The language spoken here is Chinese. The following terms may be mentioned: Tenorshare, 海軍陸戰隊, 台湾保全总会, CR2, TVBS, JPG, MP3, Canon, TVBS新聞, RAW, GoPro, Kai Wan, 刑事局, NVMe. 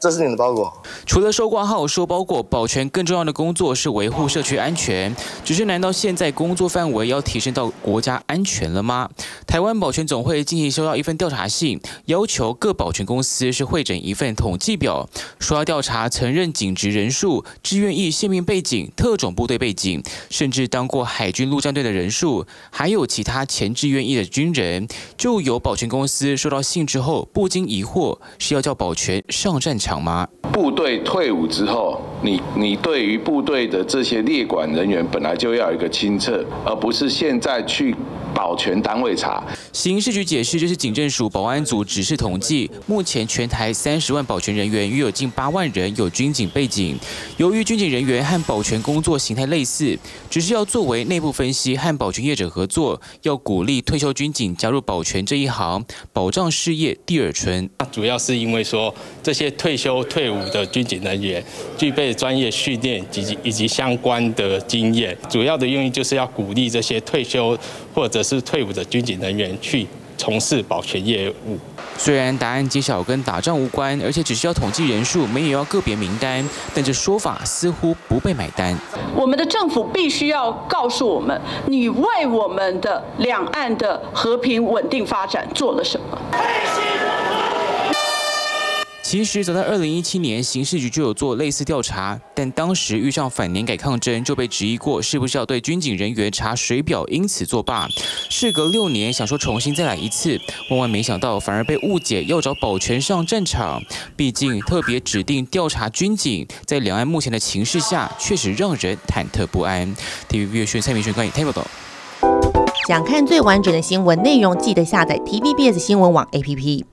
这是你的包裹。除了收挂号、收包裹，保全更重要的工作是维护社区安全。只是，难道现在工作范围要提升到国家安全了吗？台湾保全总会近期收到一份调查信，要求各保全公司是汇整一份统计表，说要调查曾任警职人数、志愿役宪兵背景、特种部队背景，甚至当过海军陆战队的人数，还有其他前志愿役的军人。就有保全公司收到信之后，不禁疑惑，是要叫保全上战场 吗？部队退伍之后，你对于部队的这些列管人员本来就要有一个清册，而不是现在去保全单位查。刑事局解释，这是警政署保安组指示统计，目前全台30万保全人员，约有近8万人有军警背景。由于军警人员和保全工作形态类似，只是要作为内部分析和保全业者合作，要鼓励退休军警加入保全这一行，保障事业第二春。那主要是因为说这些退伍的军警人员具备专业训练以及相关的经验，主要的用意就是要鼓励这些退休或者是退伍的军警人员去从事保全业务。虽然答案揭晓跟打仗无关，而且只需要统计人数，没有要个别名单，但这说法似乎不被买单。我们的政府必须要告诉我们，你为我们的两岸的和平稳定发展做了什么。 其实早在2017年，刑事局就有做类似调查，但当时遇上反年改抗争，就被质疑过是不是要对军警人员查水表，因此作罢。事隔6年，想说重新再来一次，万万没想到反而被误解要找保全上战场。毕竟特别指定调查军警，在两岸目前的情势下，确实让人忐忑不安。TVBS 蔡明轩、关以泰报道。想看最完整的新闻内容，记得下载 TVBS 新闻网 APP。